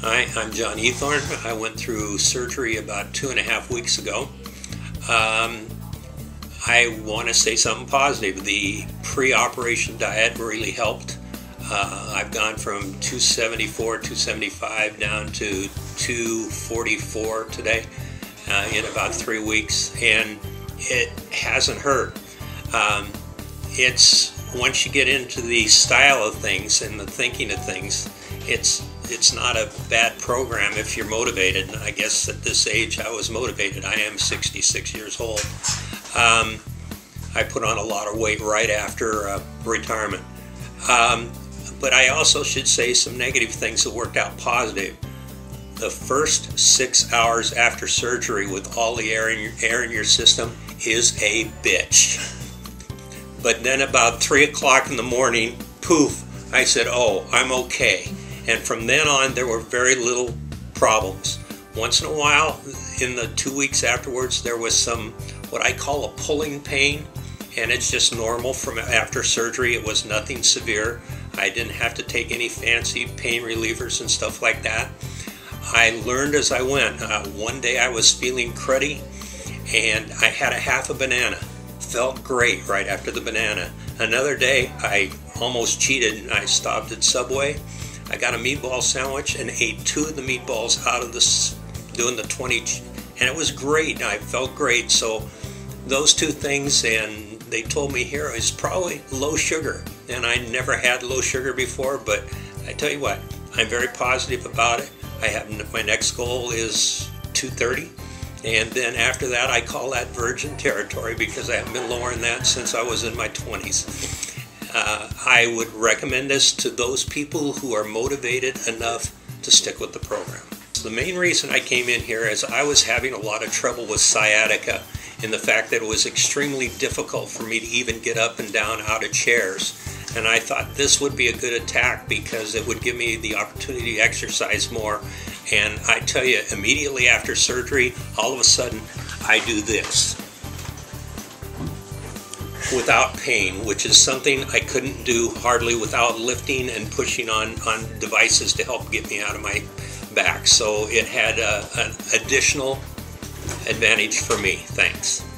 Hi, I'm John Eathorne. I went through surgery about 2.5 weeks ago. I want to say something positive. The pre-operation diet really helped. I've gone from 274, 275 down to 244 today in about 3 weeks, and it hasn't hurt. It's once you get into the style of things and the thinking of things, it's not a bad program if you're motivated. I guess at this age I was motivated. I am 66 years old. I put on a lot of weight right after retirement. But I also should say some negative things that worked out positive. The first 6 hours after surgery with all the air in your system is a bitch. But then about 3 o'clock in the morning, poof, I said, oh, I'm okay. And from then on, there were very little problems. Once in a while, in the 2 weeks afterwards, there was some, what I call a pulling pain, and it's just normal from after surgery. It was nothing severe. I didn't have to take any fancy pain relievers and stuff like that. I learned as I went. One day I was feeling cruddy, and I had a half a banana. Felt great right after the banana. Another day, I almost cheated, and I stopped at Subway. I got a meatball sandwich and ate 2 of the meatballs out of this, doing the 20, and it was great, and I felt great. So those 2 things, and they told me here is probably low sugar, and I never had low sugar before, but I tell you what, I'm very positive about it. I have, my next goal is 230, and then after that I call that virgin territory because I haven't been lowering that since I was in my 20s. I would recommend this to those people who are motivated enough to stick with the program. The main reason I came in here is I was having a lot of trouble with sciatica and the fact that it was extremely difficult for me to even get up and down out of chairs. And I thought this would be a good attack because it would give me the opportunity to exercise more. And I tell you, immediately after surgery, all of a sudden, I do this without pain, which is something I couldn't do hardly without lifting and pushing on devices to help get me out of my back. So it had an additional advantage for me. Thanks.